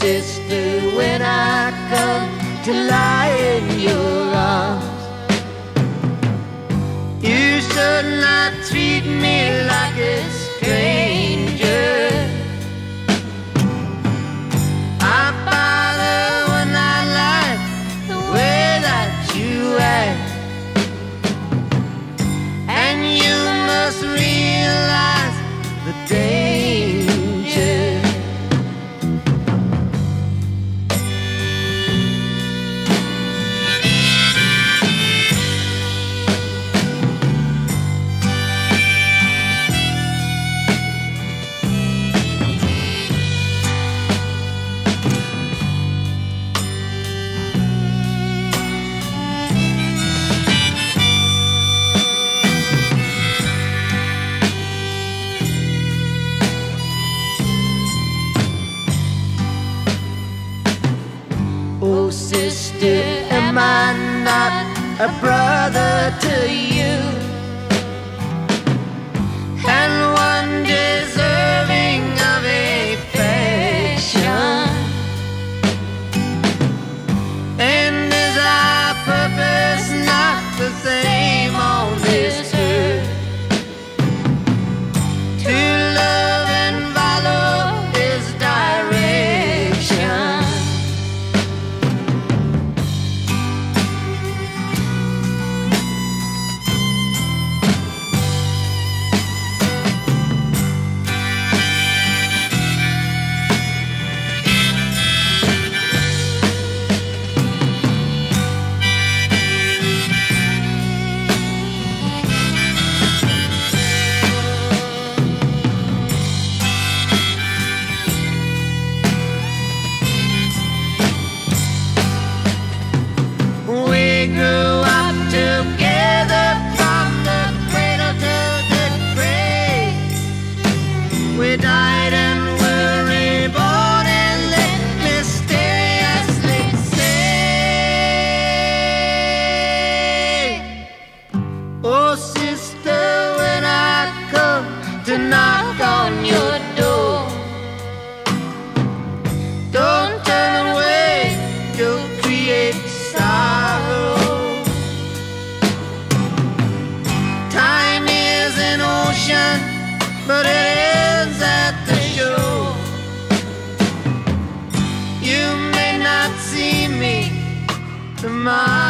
sister, when I come to lie in your arms. You should not treat me like a stranger. I bother when I like the way that you act, and you must realize the danger. Oh sister, am I not a brother to you, and one deserving of affection? And is our purpose not the same on this earth? But it ends at the shore. You may not see me tomorrow.